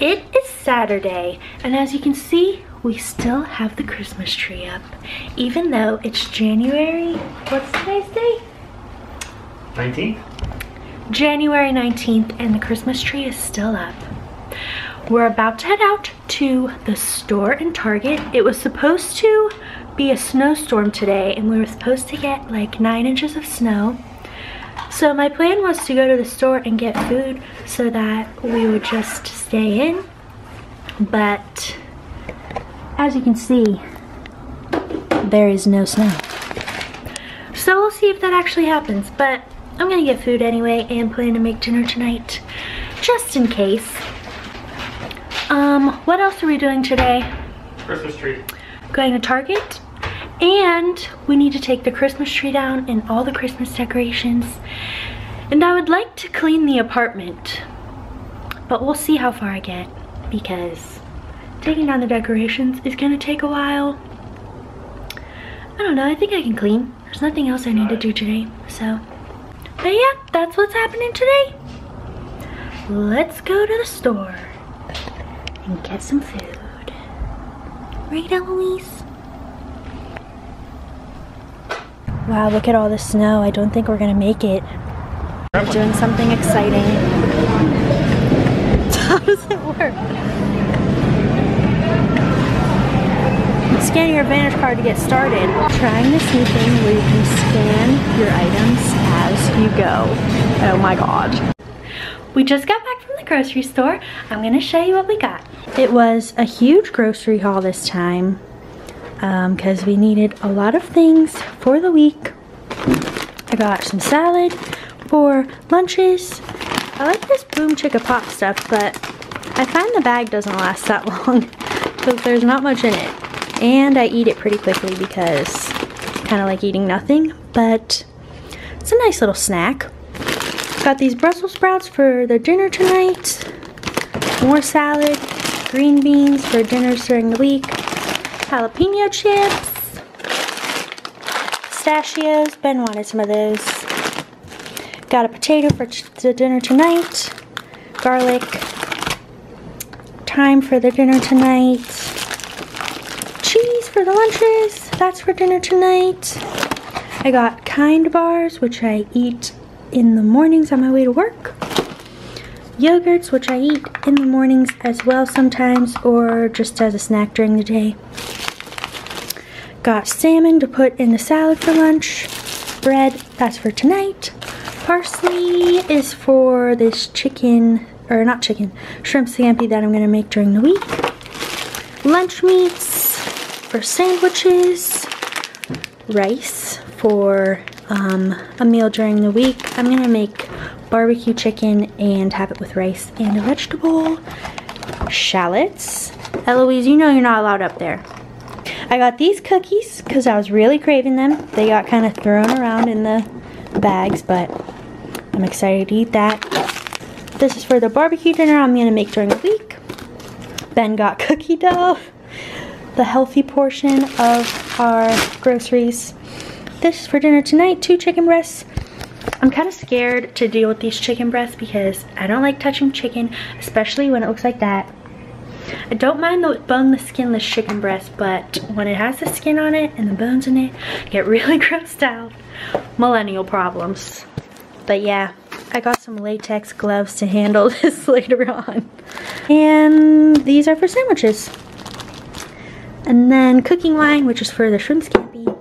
It is Saturday, and as you can see, we still have the Christmas tree up. Even though it's January, what's today's day? 19th? January 19th, and the Christmas tree is still up. We're about to head out to the store and Target. It was supposed to be a snowstorm today, and we were supposed to get like 9 inches of snow. So my plan was to go to the store and get food so that we would just stay in. But as you can see, there is no snow. So we'll see if that actually happens, but I'm gonna get food anyway and plan to make dinner tonight, just in case. What else are we doing today? Christmas tree. Going to Target, and we need to take the Christmas tree down and all the Christmas decorations. And I would like to clean the apartment, but we'll see how far I get, because taking down the decorations is gonna take a while. I don't know, I think I can clean. There's nothing else I need to do today, so. But yeah, that's what's happening today. Let's go to the store and get some food. Right, Eloise? Wow, look at all the snow. I don't think we're gonna make it. We're doing something exciting. How does it work? Scan your Advantage card to get started. Trying this new thing where you can scan your items as you go. Oh my god. We just got back from the grocery store. I'm gonna show you what we got. It was a huge grocery haul this time, because we needed a lot of things for the week. I got some salad for lunches. I like this Boom Chicka Pop stuff, but I find the bag doesn't last that long because there's not much in it. And I eat it pretty quickly because it's kind of like eating nothing, but it's a nice little snack. Got these Brussels sprouts for the dinner tonight, more salad, green beans for dinners during the week, jalapeno chips, pistachios. Ben wanted some of those. Got a potato for dinner tonight, garlic, thyme for the dinner tonight, for the lunches, that's for dinner tonight. I got Kind bars, which I eat in the mornings on my way to work. Yogurts, which I eat in the mornings as well sometimes, or just as a snack during the day. Got salmon to put in the salad for lunch. Bread, that's for tonight. Parsley is for this chicken, or not chicken, shrimp scampi that I'm gonna make during the week. Lunch meats for sandwiches, rice for a meal during the week. I'm gonna make barbecue chicken and have it with rice and a vegetable. Shallots. Eloise, you know you're not allowed up there. I got these cookies because I was really craving them. They got kind of thrown around in the bags, but I'm excited to eat that. This is for the barbecue dinner I'm gonna make during the week. Ben got cookie dough, the healthy portion of our groceries. This is for dinner tonight, 2 chicken breasts. I'm kind of scared to deal with these chicken breasts because I don't like touching chicken, especially when it looks like that. I don't mind the boneless, skinless chicken breast, but when it has the skin on it and the bones in it, I get really grossed out. Millennial problems. But yeah, I got some latex gloves to handle this later on. And these are for sandwiches. And then cooking wine, which is for the shrimp scampi.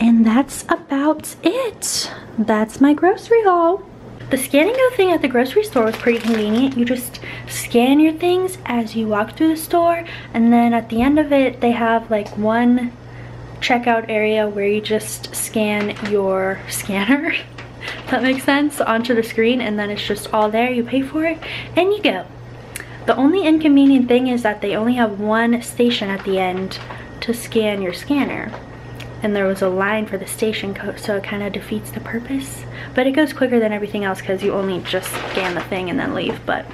And that's about it. That's my grocery haul. The scan and go thing at the grocery store was pretty convenient. You just scan your things as you walk through the store, and then at the end of it, they have like one checkout area where you just scan your scanner. That makes sense, onto the screen, and then it's just all there. You pay for it and you go. The only inconvenient thing is that they only have one station at the end to scan your scanner. And there was a line for the station code, so it kind of defeats the purpose. But it goes quicker than everything else because you only just scan the thing and then leave. But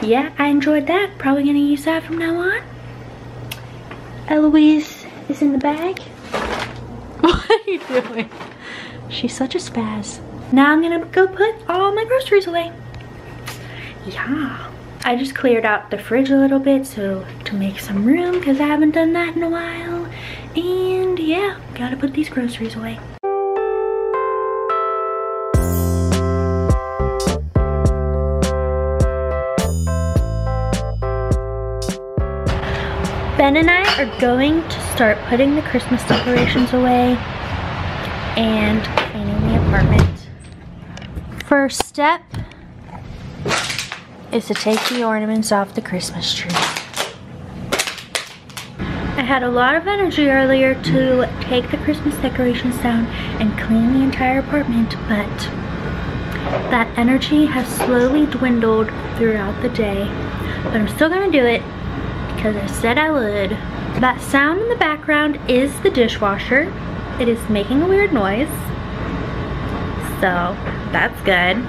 yeah, I enjoyed that. Probably gonna use that from now on. Eloise is in the bag. What are you doing? She's such a spaz. Now I'm gonna go put all my groceries away. Yeah. I just cleared out the fridge a little bit so to make some room because I haven't done that in a while. And yeah, gotta put these groceries away. Ben and I are going to start putting the Christmas decorations away and cleaning the apartment. First step is to take the ornaments off the Christmas tree. I had a lot of energy earlier to take the Christmas decorations down and clean the entire apartment, but that energy has slowly dwindled throughout the day. But I'm still gonna do it. Because I said I would. That sound in the background is the dishwasher. It is making a weird noise, so that's good.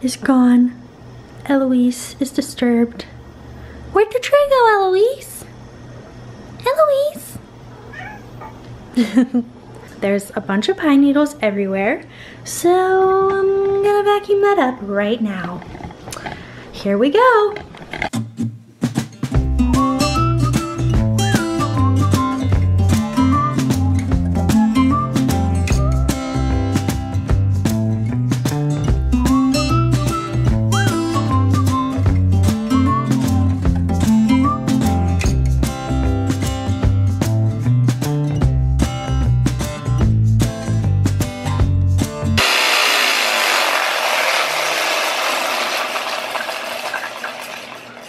Is gone. Eloise is disturbed. Where'd the tree go, Eloise? Eloise! There's a bunch of pine needles everywhere, so I'm gonna vacuum that up right now. Here we go.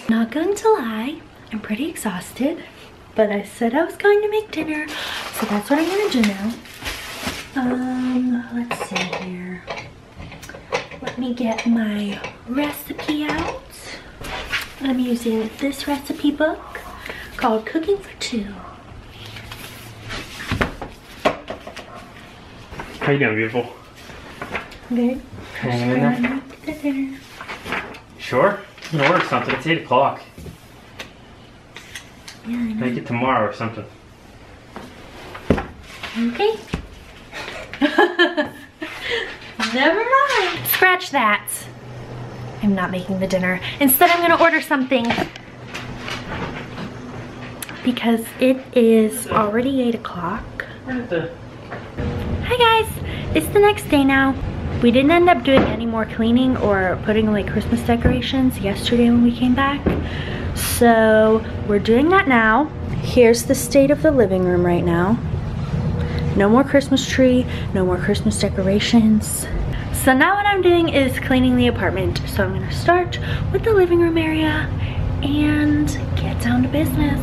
Not going to lie, I'm pretty exhausted, but I said I was going to make dinner, so that's what I'm gonna do now. Let's see here. Let me get my recipe out. I'm using this recipe book called Cooking for Two. How you doing, beautiful? Good. I'm gonna make the dinner. Sure. I'm gonna order something. It's 8 o'clock. Yeah, I know. Make it tomorrow or something. Okay. Never mind. Scratch that. I'm not making the dinner. Instead, I'm gonna order something. Because it is already 8 o'clock. Hi guys. It's the next day now. We didn't end up doing any more cleaning or putting away Christmas decorations yesterday when we came back. So we're doing that now. Here's the state of the living room right now. No more Christmas tree, no more Christmas decorations. So now what I'm doing is cleaning the apartment. So I'm gonna start with the living room area and get down to business.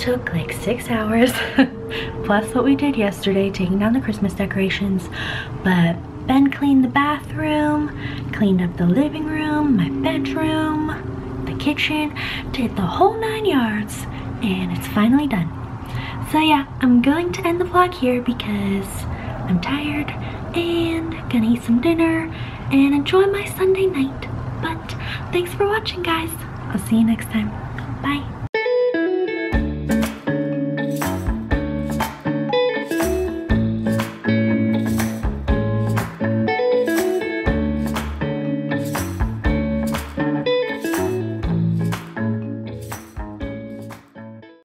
Took like 6 hours plus what we did yesterday, taking down the Christmas decorations. But Ben cleaned the bathroom, cleaned up the living room, my bedroom, the kitchen, did the whole 9 yards, and it's finally done. So yeah, I'm going to end the vlog here because I'm tired and gonna eat some dinner and enjoy my Sunday night. But thanks for watching, guys. I'll see you next time. Bye.